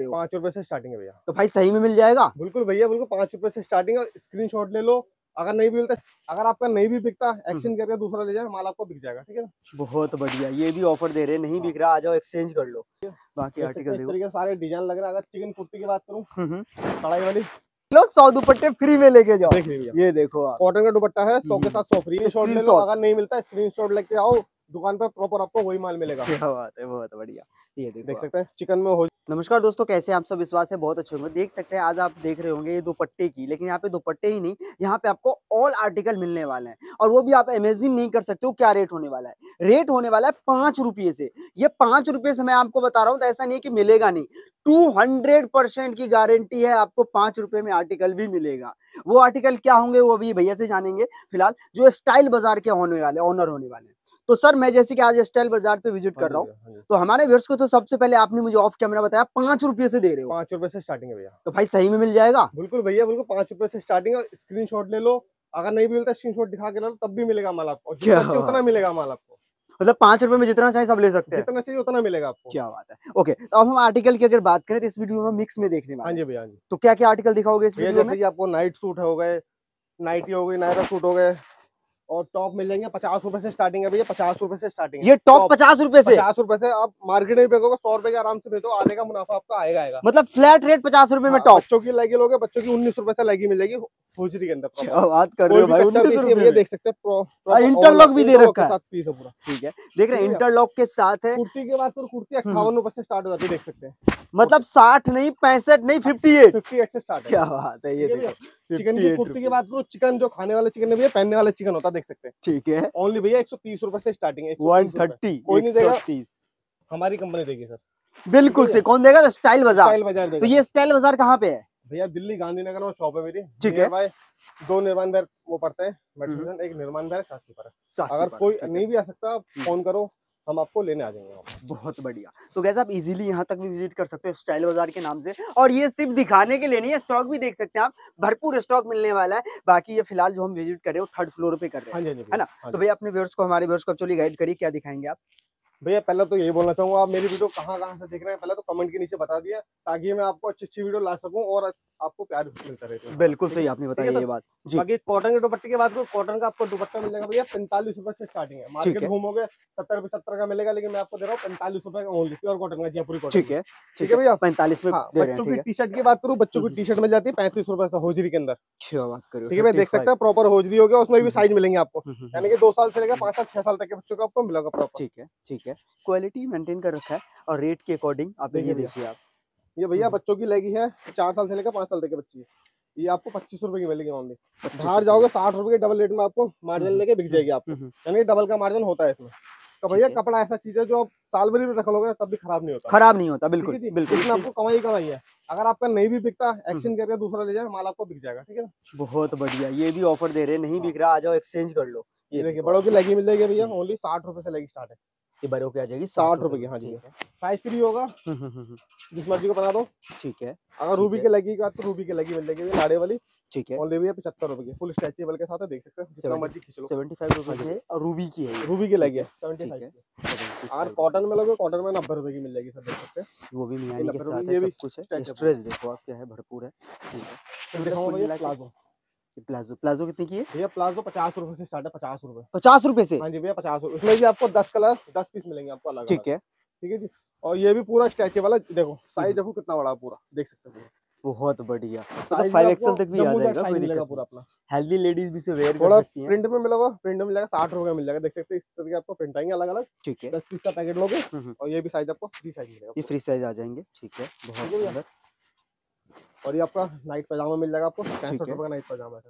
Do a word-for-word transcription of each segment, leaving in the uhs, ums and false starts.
पाँच रुपए से स्टार्टिंग है भैया। तो भाई सही में मिल जाएगा? बिल्कुल भैया बिल्कुल, पाँच रुपए से स्टार्टिंग है। स्क्रीनशॉट ले लो, अगर नहीं मिलता, अगर आपका नहीं भी बिकता एक्सचेंज करके दूसरा ले जाए, माल आपको बिक जाएगा। ठीक है, बहुत बढ़िया, ये भी ऑफर दे रहे, नहीं बिक रहा आ जाओ एक्सचेंज कर लो। बाकी आर्टिकल देखो, तरीके सारे डिजाइन लग रहा है। अगर चिकन कुर्ती की बात करूँ, कढ़ाई वाली, लो सौ दुपट्टे फ्री में लेके जाओ। ये देखो कॉटन का दुपट्टा है, सौ के साथ सौ फ्री। अगर नहीं मिलता स्क्रीनशॉट लेके आओ, दुकान पर प्रॉपर आपको वही माल मिलेगा। क्या बात है, बहुत बढ़िया। ये देखो देख सकते हैं चिकन में हो। नमस्कार दोस्तों, कैसे हैं आप सब? विश्वास है बहुत अच्छे होंगे। देख सकते हैं आज आप देख रहे होंगे ये दुपट्टे की, लेकिन यहाँ पे दुपट्टे ही नहीं, यहाँ पे आपको ऑल आर्टिकल मिलने वाले हैं। और वो भी आप इमेजिन नहीं कर सकते हो क्या रेट होने वाला है। रेट होने वाला है पाँच रुपये से। ये पाँच रुपये से मैं आपको बता रहा हूँ, तो ऐसा नहीं है कि मिलेगा नहीं। टू हंड्रेड परसेंट की गारंटी है, आपको पाँच रुपये में आर्टिकल भी मिलेगा। वो आर्टिकल क्या होंगे वो भी भैया से जानेंगे, फिलहाल जो स्टाइल बाजार के होने वाले ऑनर होने वाले हैं। तो सर मैं जैसे कि आज स्टाइल बाजार पे विजिट कर रहा हूँ, तो हमारे व्यूअर्स को तो सबसे पहले आपने मुझे ऑफ कैमरा बताया पांच रुपए से दे रहे हो। पांच रुपए से स्टार्टिंग है भैया। तो भाई सही में मिल जाएगा? बिल्कुल भैया बिल्कुल, पांच रुपए से स्टार्टिंग है। स्क्रीनशॉट ले लो, अगर नहीं मिलता स्क्रीनशॉट दिखा के लो, तब भी मिलेगा माल आपको। क्या उतना मिलेगा माल आपको, मतलब पांच रुपए में जितना चाहिए सब ले सकते हैं, जितना चाहिए उतना मिलेगा आपको। क्या बात है। ओके, तो अब हम आर्टिकल की अगर बात करें तो इस वीडियो में मिक्स में देखने वाले हैं। हां जी भैया हां जी। तो क्या क्या आर्टिकल दिखाओगे इस वीडियो में? जैसे आपको नाइट सूट हो गए, नाइटी हो गई, नायरा सूट हो गए, और टॉप मिल जाएंगे। पचास रुपए से स्टार्टिंग है भैया, पचास रुपए से स्टार्टिंग है। ये टॉप पचास रुपए से? पचास रुपए से। आप मार्केट में बेचोगे सौ रुपए के आराम से बेचो, आने का मुनाफा आपका आएगा आएगा। मतलब फ्लैट रेट पचास रुपए में टॉप। बच्चों की लगी लोगे, बच्चों की उन्नीस रुपए से लगी मिल जाएगी होजरी के अंदर। क्या बात कर रहे हो भाई, उन्नीस रुपए देख सकते हैं। इंटरलॉक भी दे रखा है, ठीक है, देख रहे हैं इंटरलॉक के साथ है। कुर्ती के बाद कुर्ती अट्ठावन रुपए से स्टार्ट हो जाती है, देख सकते हैं। मतलब साठ नहीं, पैंसठ नहीं, फिफ्टी एट फिफ्टी एट से स्टार्ट है। क्या बात है। ये देखो चिकन की कुर्ती की बात करो, चिकन जो खाने वाले चिकन है भैया, पहनने वाला चिकन होता है, देख सकते हैं। ठीक है, ओनली भैया एक सौ तीस रुपए से स्टार्टिंग है। वन थर्टी, कोई नहीं देगा, तीस हमारी कंपनी देगी सर। बिल्कुल से कौन देगा? स्टाइल बाजार। तो ये स्टाइल बाजार कहाँ पे है भैया? दिल्ली गांधी नगर में शॉप है मेरी। ठीक है भाई, दो निर्माण बैर वो पड़ते हैं, एक निर्माण बैर शास्त्री पर। अगर कोई नहीं भी आ सकता फोन करो, हम आपको लेने आ जाएंगे। बहुत बढ़िया। तो गाइस आप इजीली यहाँ तक भी विजिट कर सकते हो स्टाइल बाजार के नाम से। और ये सिर्फ दिखाने के लिए नहीं है, स्टॉक भी देख सकते हैं आप, भरपूर स्टॉक मिलने वाला है। बाकी ये फिलहाल जो हम विजिट कर रहे हैं थर्ड फ्लोर पे कर रहे हैं, है ना। तो भैया अपने व्यूअर्स को, हमारे व्यूअर्स को एक्चुअली गाइड करिए, क्या दिखाएंगे आप? भैया पहले तो यही बोलना चाहूंगा, आप मेरी वीडियो कहाँ कहाँ से देख रहे हैं पहले तो कमेंट के नीचे बता दिए, ताकि मैं आपको अच्छी अच्छी वीडियो ला सकूं और आपको प्यार मिलता रहे। बिल्कुल सही आपने बताया ये बात जी। बाकी कॉटन के दुपट्टे की बात करूं, कॉटन का आपको दुपट्टा मिलेगा भैया पैंतालीस रुपए से स्टार्टिंग है। मार्केट घूमोगे सत्तर रुपए सत्तर का मिलेगा, लेकिन मैं आपको दे रहा हूँ पैंतालीस रुपए ओनली, प्योर कॉटन का, जयपुरी कॉटन। ठीक है ठीक है भैया, पैंतालीस में। बच्चों की टी शर्ट की बात करूँ, बच्चों की टी शर्ट मिल जाती है पैंतीस रुपए से होजरी के अंदर। क्या बात करो, ठीक है, देख सकते हैं प्रॉपर होजरी हो गया, उसमें भी साइज मिलेंगे आपको, यानी कि दो साल से लेकर पांच साल छह साल तक के बच्चों को आपको मिलेगा प्रॉपर। ठीक है ठीक है, क्वालिटी मेंटेन कर रखा है और रेट के अकॉर्डिंग। आप ये देखिए, आप ये भैया बच्चों की लेगी है, चार साल से लेकर पांच साल तक के बच्ची है, ये आपको पच्चीस रुपए की मिलेगी। मामले बाहर जाओगे साठ रुपए के डबल रेट में आपको मार्जिन लेके बिक जाएगी आपको, यानी डबल का मार्जिन होता है इसमें। तो भैया कपड़ा ऐसा चीज है जो आप साल भर में रख लोगे तब भी खराब नहीं होता, खराब नहीं होता। बिल्कुल बिल्कुल, आपको कमाई कमाई है। अगर आपका नहीं भी बिकता एक्सचेंज करके दूसरा ले जाए, माल आपको बिक जाएगा। ठीक है, बहुत बढ़िया, ये भी ऑफर दे रहे, नहीं बिक रहा आ जाओ एक्सचेंज कर लो। ये देखिए बड़ों की लगी मिल जाएगी भैया, ओनली साठ रुपए से लगी स्टार्ट है। ये बड़ों की आ जाएगी साठ रुपए की। हाँ जी, साइज फ्री होगा, जिस मर्जी को बना दो। ठीक है, अगर रूबी के लगी की बात तो रूबी के लगी मिल जाएगी लाड़े वाली। ठीक है, ओनली भैया पचहत्तर रुपए की, फुल स्ट्रेचेबल के साथ है, देख सकते हैं, जितना मर्जी खींच लो। पचहत्तर रुपए की है और रूबी की है, रूबी की लगी है पचहत्तर की। और कॉटन में लोगे, कॉटन में नब्बे रुपए की मिल जाएगी सर, देख सकते हैं, वो भी मियानी के साथ है, सब कुछ है। स्ट्रेच देखो आप क्या है, भरपूर है। ठीक है, दिखाओ भैया प्लाजो। प्लाजो प्लाजो कितने की है भैया? प्लाजो पचास रुपए से स्टार्ट है। पचास रुपए पचास रुपए से? हाँ जी भैया पचास रुपए। इसमें भी आपको दस कलर दस पीस मिलेंगे आपको अलग। ठीक है ठीक है जी। और ये भी पूरा स्ट्रेचेबल है, देखो साइज देखो कितना बड़ा, पूरा देख सकते हैं, बहुत बढ़िया। फाइव एक्सएल तक भी आ जाएगा, कोई दिक्कत पूरा अपना। हेल्दी लेडीज भी से वेयर कर सकती हैं। प्रिंट में मिलेगा, प्रिंट में मिलेगा साठ रुपए मिल जाएगा, देख सकते हैं। इस तरह के आपको प्रिंट आएंगे अलग अलग। ठीक है, दस पीस का पैकेट लोगे और ये भी साइज आपको फ्री साइज मिलेगा, ये फ्री साइज आ जाएंगे। ठीक है, बहुत सुंदर। और ये आपका नाइट पैजामा मिल जाएगा आपको पैंसठ रुपए का नाइट पैजामा है,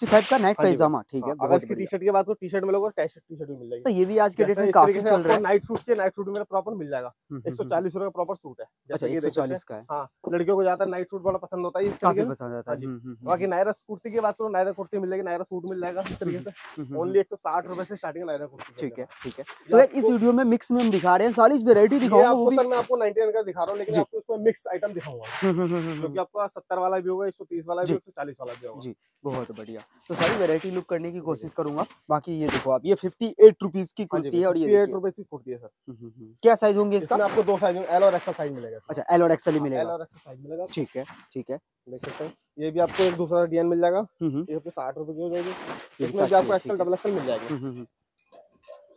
पैंसठ का नाइट पैजामा। ठीक है, अगर इसकी टी शर्ट की बात करो, टी शर्ट मिलेगा, टी शर्ट टी शर्ट भी मिल जाएगी। तो ये भी आज के डेट में काफी चल रहा है। नाइट सूट चाहिए, नाइट सूट मेरा प्रॉपर मिल जाएगा, एक सौ चालीस रुपए का प्रॉपर सूट है। अच्छा, एक सौ चालीस का है। हाँ, लड़कियों को जाता है नाइट सूट बड़ा पसंद होता है, काफी पसंद आता है। बाकी नायरा कुर्ती की बात करो, नायरा कुर्ती मिल जाएगी, नायरा सूट मिल जाएगा इस तरीके से, ओनली एक सौ साठ रुपए से स्टार्टिंग नायरा कुर्ती। ठीक है ठीक है। तो इस वीडियो में मिक्स में हम दिखा रहे हैं, सारी वेरायटी दिखाऊंगा। मैं आपको नाइनटी नाइन का दिखा रहा हूँ, लेकिन आपको उसमें मिक्स आइटम दिखाऊंगा, क्योंकि आपका सत्तर वाला भी होगा, एक सौ तीस वाला भी, एक सौ चालीस वाला भी होगा जी। बहुत बढ़िया, तो सारी वैरायटी लुक करने की कोशिश करूंगा। बाकी ये देखो आप, ये फिफ्टी एट रुपीज की कुर्ती है और ये एट रुपीज की कुर्ती है सर। क्या साइज होंगे इसका? आपको दो साइज, एल और एक्सल साइज मिलेगा। अच्छा, एल और एक्सल ही मिलेगा, ठीक है ठीक है। देख सकते हैं ये भी आपको एक दूसरा डिजाइन मिल जाएगा, ये साठ रुपए की हो जाएगी। इसमें आपको एक्सल डबल एक्सल मिल जाएगी,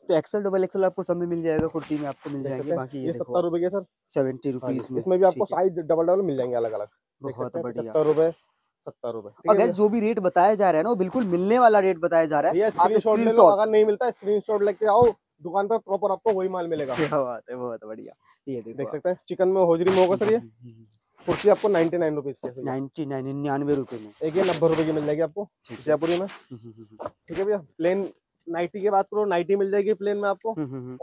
तो एक्सल डबल एक्सल आपको सब में मिल जाएगा, कुर्ती में आपको मिल जाएंगे। बाकी ये सत्तर रुपए के सर, सेवेंटी रुपीज में। इसमें भी आपको साइज डबल डबल मिल जाएंगे अलग अलग। बहुत बढ़िया, सत्तर रुपए सत्तर रुपए। अगर जो भी रेट बताया जा रहा है ना, वो बिल्कुल मिलने वाला रेट बताया जा रहा है। आप स्क्रीनशॉट, अगर नहीं मिलता स्क्रीनशॉट लेके आओ दुकान पर, प्रॉपर आपको वही माल मिलेगा। क्या बात है, बहुत बढ़िया। ये देख सकते हैं चिकन में होजरी में होगा सर। ये कुर्ती आपको नाइन्टी नाइन रुपीज की, नाइन्टी नाइन निन्यानवे रुपए में। एक ये नब्बे रुपए की मिल जाएगी आपको जयपुरी में, ठीक है भैया। प्लेन नाइटी की बात करो, नाइटी मिल जाएगी प्लेन में आपको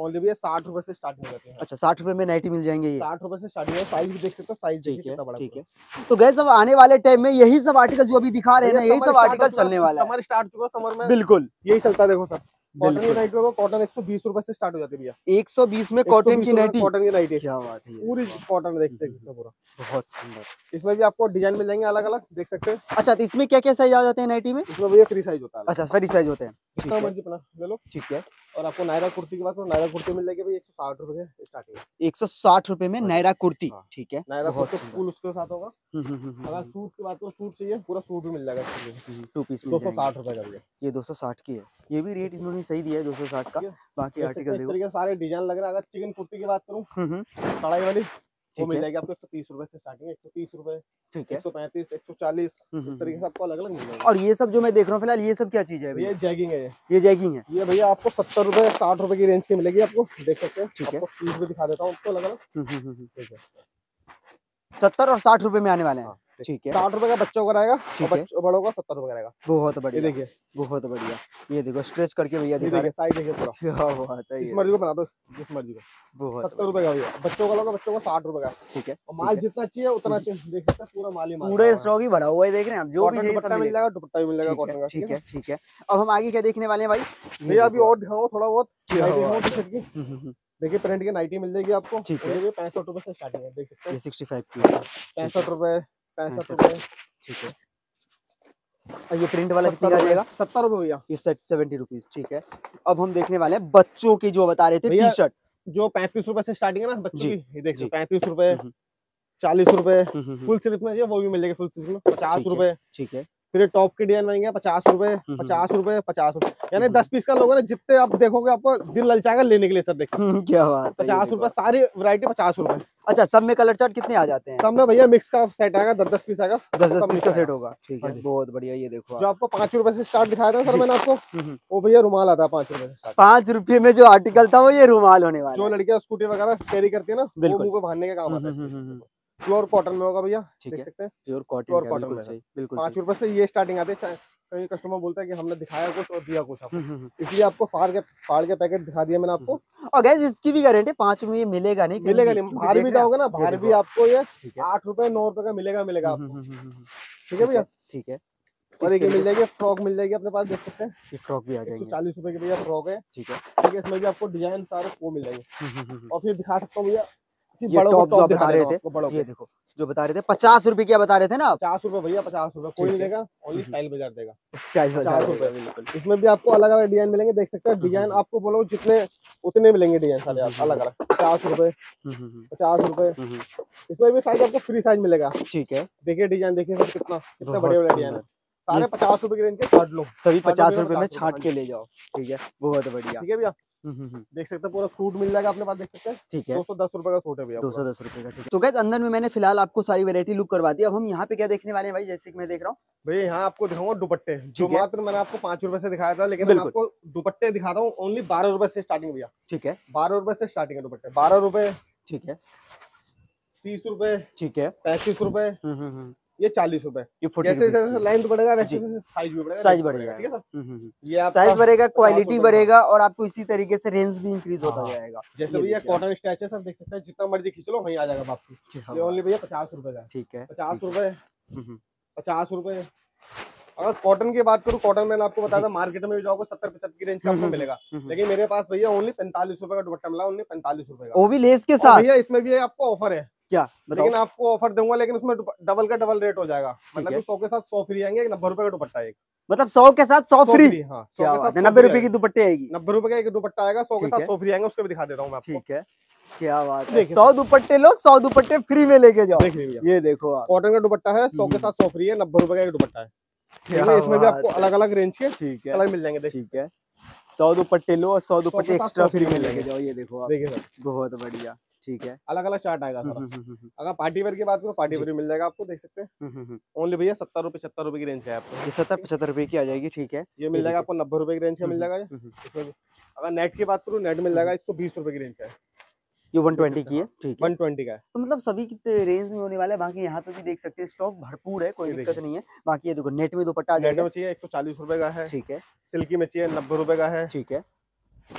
ओनली भैया साठ रुपए से स्टार्टिंग करते हैं। अच्छा, साठ रुपए में नाइटी मिल जाएंगे, ये साठ रुपए से स्टार्टिंग है। साइज भी देख सकते हो, साइज ठीक है ठीक है। तो गैस अब आने वाले टाइम में यही सब आर्टिकल जो अभी दिखा रहे हैं ना, यही सब आर्टिकल चलने वाला है। समर स्टार्ट चुका, समर में बिल्कुल यही चलता है। देखो सर, कॉटन नाइटी होगा, कॉटन एक सौ बीस रूपये से स्टार्ट हो जाती है भैया। एक सौ बीस में कॉटन की नाइटी, कॉटन की नाइटी, क्या बात है, पूरी कॉटन देख सकते पूरा। बहुत सुंदर, इसमें भी आपको डिजाइन मिल जाएंगे अलग अलग, देख सकते हैं। अच्छा, तो इसमें क्या क्या साइज आ जाते हैं नाइटी में? इसमें भैया फ्री साइज होता है। अच्छा, फ्री साइज होते हैं, ले लो, ठीक है। और आपको नायरा कुर्ती की बात करो, नायरा कुर्ती मिल जाएगी एक सौ साठ रुपए स्टार्टिंग, एक सौ साठ रुपए में नायरा कुर्ती, ठीक है। नायरा कुर्ती फुल उसके साथ होगा। अगर सूट की बात करो, सूट चाहिए पूरा सूट भी मिल जाएगा, टू पीस दो सौ साठ रुपए का। ये दो सौ साठ की है, ये भी रेट इन्होंने सही दिया है दो सौ साठ का। बाकी आर्टिकल देखो, सारे डिजाइन लग रहा है। अगर चिकन कुर्ती की बात करूँ, कढ़ाई वाली, वो मिल जाएगी आपको एक सौ तीस रुपए से स्टार्टिंग, एक सौ तीस रुपए, ठीक है, एक सौ पैंतीस, एक सौ चालीस, इस तरीके से आपको अलग अलग मिल जाएगा। और ये सब जो मैं देख रहा हूँ फिलहाल, ये सब क्या चीज है? ये जैगिंग है, ये जैगिंग है। ये भैया आपको सत्तर रुपए साठ रुपए की रेंज की मिलेगी, आपको देख सकते हैं। ठीक है, पीस भी दिखा देता हूँ आपको अलग अलग, ठीक है। सत्तर और साठ रुपए में आने वाले हैं, ठीक है। साठ रुपए का बच्चों का रहेगा, बड़ों का सत्तर रुपए का रहेगा। बहुत बढ़िया, देखिए बहुत बढ़िया। ये देखो स्ट्रेच करके भैया, देखिए साइड देखिए पूरा, क्या बात है। जिस मर्जी को बना दो, जिस मर्जी को। बहुत सत्तर रुपए का भैया, बच्चों का लोगे बच्चों का साठ रुपए का, ठीक है। माल जितना चाहिए उतना चाहिए, देख सकते हैं पूरा माल ही माल, पूरा स्टॉक ही भरा हुआ है। देख रहे हैं आप, जो भी दुपट्टा मिल जाएगा, दुपट्टा भी मिल जाएगा कॉटन का, ठीक है ठीक है। अब हम आगे क्या देखने वाले हैं भाई? भैया अभी और दिखाऊंगा थोड़ा बहुत। देखिए प्रिंट की नाइटी मिल जाएगी आपको, पैंसठ रुपए से स्टार्टिंग है, देख सकते हैं। सिक्सटी फाइव की, पैंसठ रुपए पैंसठ रुपए, ठीक है। और ये प्रिंट वाला कितने का जाएगा? सत्तर रुपए भैया, ये सेवेंटी रुपीज, ठीक है। अब हम देखने वाले हैं बच्चों के, जो बता रहे थे टी शर्ट, जो पैंतीस रुपए से स्टार्टिंग है ना बच्चों की, देखिए पैंतीस रुपए, चालीस रुपए। फुल स्लीव में वो भी मिल जाएगी, फुल स्लीव में पचास रुपए, ठीक है। फिर टॉप के डिजाइन बनेंगे पचास रुपए, पचास रुपए, पचास रुपए, यानी दस पीस का लोगे ना, जितने आप देखोगे आपको दिल ललचाएगा लेने के लिए सर। देखिए क्या बात, पचास रुपए सारी वैरायटी, पचास रुपए। अच्छा, सब में कलर चार्ट कितने आ जाते हैं? सब में भैया मिक्स का सेट आएगा, दस दस पीस आएगा, दस दस पीस का सेट होगा, ठीक है। बहुत बढ़िया। ये देखो जो आपको पांच रुपए से स्टार्ट दिखाया था सर मैंने आपको, वो भैया रुमाल आता है पांच रुपए। पांच रुपए में जो आर्टिकल था वो ये रुमाल होने वाला, जो लड़कियां स्कूटी वगैरह कैरी करती है ना, बिल्कुल को भागने का काम आता है। प्योर कॉटन में होगा भैया, देख सकते हैं प्योर कॉटन, प्योर कॉटन में बिल्कुल। पांच रुपए से ये स्टार्टिंग आते हैं। कहीं कस्टमर बोलता है कि हमने दिखाया कुछ और दिया कुछ, इसलिए आपको फाड़ के फाड़ के पैकेट दिखा दिया मैंने आपको। और गैस इसकी भी गारंटी, पांच में ये मिलेगा नहीं, मिलेगा नहीं। बाहर भी जाओगे ना, बाहर भी आपको ये आठ रुपए नौ रुपए का मिलेगा मिलेगा आपको, ठीक है भैया ठीक है। और एक मिल जाएगी फ्रॉक, मिल जाएगी अपने पास, देख सकते हैं ये फ्रॉक भी आ जाएगी। चालीस रुपए की भैया फ्रॉक है, ठीक है ठीक है। इसमें भी आपको डिजाइन सारे वो मिल जाएंगे। और फिर दिखा सकता हूँ भैया ये टॉप जो बता रहे थे, ये देखो जो बता रहे थे पचास रुपए, क्या बता रहे थे ना? पचास रुपए भैया, पचास रुपए कोई नहीं देगा, ओनली स्टाइल बाजार देगा, स्टाइल बाजार बिल्कुल। इसमें भी आपको अलग अलग डिजाइन मिलेंगे, देख सकते हैं। डिजाइन आपको बोलो जितने उतने मिलेंगे डिजाइन सारे अलग अलग, पचास रुपए पचास रुपए। इसमें भी साइज आपको फ्री साइज मिलेगा, ठीक है। देखिए डिजाइन देखिए सर, कितना कितना बढ़िया बढ़िया डिजाइन है। सारे पचास रुपए की रेंज के छाट लो, सभी पचास रुपए में छाट के ले जाओ, ठीक है। बहुत बढ़िया, ठीक है भैया। देख सकते हैं पूरा सूट मिल जाएगा अपने पास, देख सकते हैं, ठीक है। दो सौ दस रुपए का सूट है भैया, दो सौ दस रुपए का, ठीक है। तो गाइस अंदर में मैंने फिलहाल आपको सारी वैरायटी लुक करवा दी। अब हम यहाँ पे क्या देखने वाले हैं भाई? जैसे कि मैं देख रहा हूँ भैया, यहाँ आपको दिखाऊंगा दुपट्टे, जो मात्र मैंने आपको पांच रुपए से दिखाया था, लेकिन आपको दुपट्टे दिखा रहा हूँ ओनली बारह रुपए से स्टार्टिंग भैया, ठीक है। बारह रुपए से स्टार्टिंग है दुपट्टे, बारह रुपए, ठीक है, तीस रुपए, ठीक है, पैंतीस रुपए, ये चालीस रुपए। जैसे जैसे लाइन बढ़ेगा वैसे साइज भी बढ़ेगा, साइज बढ़ेगा, ठीक है सर। ये साइज बढ़ेगा, क्वालिटी बढ़ेगा, और आपको इसी तरीके से रेंज भी इंक्रीज होता जाएगा। जैसे भैया कॉटन स्टैच है सर, देख सकते हैं, जितना मर्जी खींच लो वहीं आ जाएगा वापसी। ये ओनली भैया पचास रुपए का, ठीक है, पचास रुपए पचास रुपए अगर कॉटन की बात करूँ, कॉटन मैंने आपको बताया था मार्केट में भी जाओगे सत्तर पचहत्तर की रेंज का आपको मिलेगा, लेकिन मेरे पास भैया ओनली पैंतालीस रुपए का दुपट्टा मिला, ओनली पैंतालीस रुपए का, वो भी लेस के साथ भैया। इसमें भी आपको ऑफर है, क्या बताओ? लेकिन आपको ऑफर दूंगा, लेकिन उसमें डबल का डबल रेट हो जाएगा, मतलब सौ के साथ सौ फ्री आएंगे, नब्बे रुपए का दुपट्टा एक, मतलब सौ के साथ सौ फ्री, नब्बे रुपए की दुपट्टे आएगी, नब्बे रुपए का एक दुपट्टा आएगा, सौ के साथ सौ फ्री आएंगे, उसको भी दिखा देता हूँ मैं आपको। ठीक है, क्या बात है, सौ दुपट्टे लो, सौ दुपट्टे फ्री में लेके जाओ। ये देखो आप, कॉटन का दुपट्टा है, सौ के साथ सौ फ्री है, नब्बे रुपए का एक दुपट्टा है, इसमें भी आपको अलग अलग रेंज के ठीक है अलग मिल जाएंगे। ठीक है, सौ दुपट्टे लो और सौ दुपट्टे एक्स्ट्रा फ्री में लेके जाओ। ये देखो आप, देखिए बहुत बढ़िया। ठीक है, अलग अलग चार्ट आएगा। अगर पार्टी वेयर की बात करो, पार्टी वेयर मिल जाएगा आपको, देख सकते हैं, ओनली भैया सत्तर रुपए पचहत्तर रुपए की रेंज है आपको, ये सत्तर पचहत्तर रुपए की आ जाएगी। ठीक है, ये मिल जाएगा आपको नब्बे रुपए की रेंज का मिल जाएगा। अगर नेट की बात करूँ, नेट मिल जाएगा एक सौ बीस रुपए की रेंज है, ये एक सौ बीस की है। ठीक है, एक सौ बीस का है, तो मतलब सभी कितने रेंज में होने वाला है। बाकी यहाँ पे भी देख सकते हैं स्टॉक भरपूर है, कोई दिक्कत नहीं है। बाकी ये देखो नेट में दुपट्टा आ जाएगा, एक सौ चालीस रुपए का है। ठीक है, सिल्की में चाहिए नब्बे रुपए का है। ठीक है,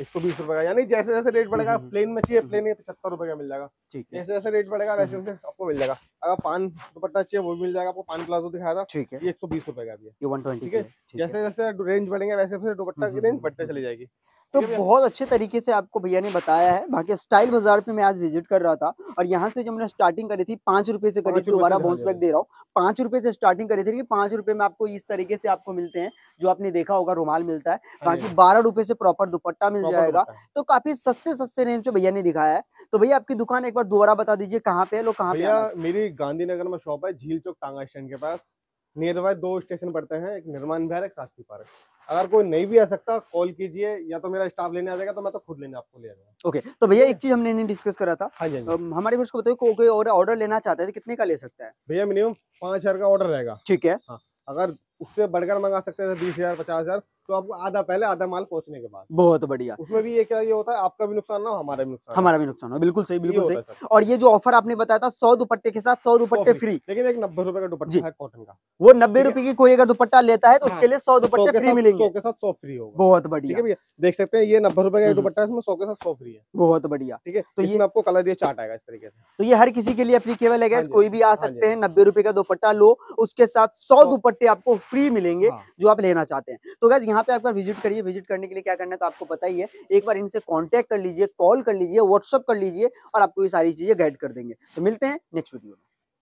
एक सौ बीस रुपए का, यानी जैसे जैसे रेट बढ़ेगा, प्लेन में चाहिए प्लेन पचहत्तर रुपए का मिल जाएगा। ठीक है, जैसे जैसे रेट बढ़ेगा वैसे वैसे आपको मिल जाएगा। अगर पान दुपट्टा चाहिए वो भी मिल जाएगा आपको, पान प्लाजो दिखाया था। ठीक है, ये एक सौ बीस रुपए का भी है, ये एक सौ बीस। ठीक है, जैसे जैसे रेंज बढ़ेंगे वैसे वैसे दुपट्टा की रेंज बढ़ते चली जाएगी। तो बहुत अच्छे तरीके से आपको भैया ने बताया है। बाकी स्टाइल बाजार पे मैं आज विजिट कर रहा था, और यहाँ से जो मैंने स्टार्टिंग करी थी पांच रुपए से करी थी, दोबारा बाउंस बैक दे रहा हूँ, पांच रुपए से स्टार्टिंग करी थी। पांच रुपए में आपको इस तरीके से आपको मिलते हैं, जो आपने देखा होगा रुमाल मिलता है। बाकी बारह रुपए से प्रॉपर दुपट्टा मिल जाएगा। तो काफी सस्ते सस्ते रेंज पे भैया ने दिखाया है। तो भैया आपकी दुकान एक बार दोबारा बता दीजिए, कहाँ पे है लोग कहाँ पे? मेरी गांधी नगर में शॉप है, झील चौक टांगा स्टैंड के पास। नियर बाय दो स्टेशन पड़ते हैं, एक निर्माण विहार, एक शास्त्री पार्क। अगर कोई नहीं भी आ सकता, कॉल कीजिए, या तो मेरा स्टाफ लेने आ जाएगा, तो मैं तो खुद लेने आपको ले जाऊंगा। ओके, तो भैया एक चीज हमने नहीं डिस्कस करा था। हाँ जी, हमारे को बताइए, कोई और ऑर्डर लेना चाहता है तो कितने का ले सकता है? भैया मिनिमम पांच हजार का ऑर्डर रहेगा। ठीक है, अगर उससे बढ़कर मंगा सकते हैं बीस हजार पचास हजार तो आपको आधा पहले आधा माल पहुंचने के बाद। बहुत बढ़िया, उसमें भी ये क्या ये होता है, आपका भी नुकसान ना हो, हमारा भी नुकसान हमारा भी नुकसान हो। बिल्कुल सही, बिल्कुल सही। और ये जो ऑफर आपने बताया था, सौ दुपट्टे के साथ सौ दुपट्टे फ्री, लेकिन एक नब्बे रुपए का दुपट्टा है कॉटन का, वो नब्बे रुपए की कोई अगर दुपट्टा लेता है तो उसके लिए सौ दुपट्टे फ्री मिलेंगे, सौ के साथ सौ फ्री होगा। बहुत बढ़िया, देख सकते हैं ये नब्बे रुपए का दुपट्टा है, इसमें सौ के साथ सौ फ्री है। बहुत बढ़िया, ठीक है। तो ये आपको कलर ये चार्ट आएगा इस तरीके से, तो ये हर किसी के लिए एप्लीकेबल है। कोई भी आ सकते हैं, नब्बे रुपए का दुपट्टा लो, उसके साथ सौ दुपट्टे आपको फ्री मिलेंगे जो आप लेना चाहते हैं। तो गाइस यहाँ पे एक बार विजिट करिए। विजिट करने के लिए क्या करना है तो आपको पता ही है, एक बार इनसे कांटेक्ट कर लीजिए, कॉल कर लीजिए, व्हाट्सएप कर लीजिए, और आपको ये सारी चीजें गाइड कर देंगे। तो मिलते हैं नेक्स्ट वीडियो में।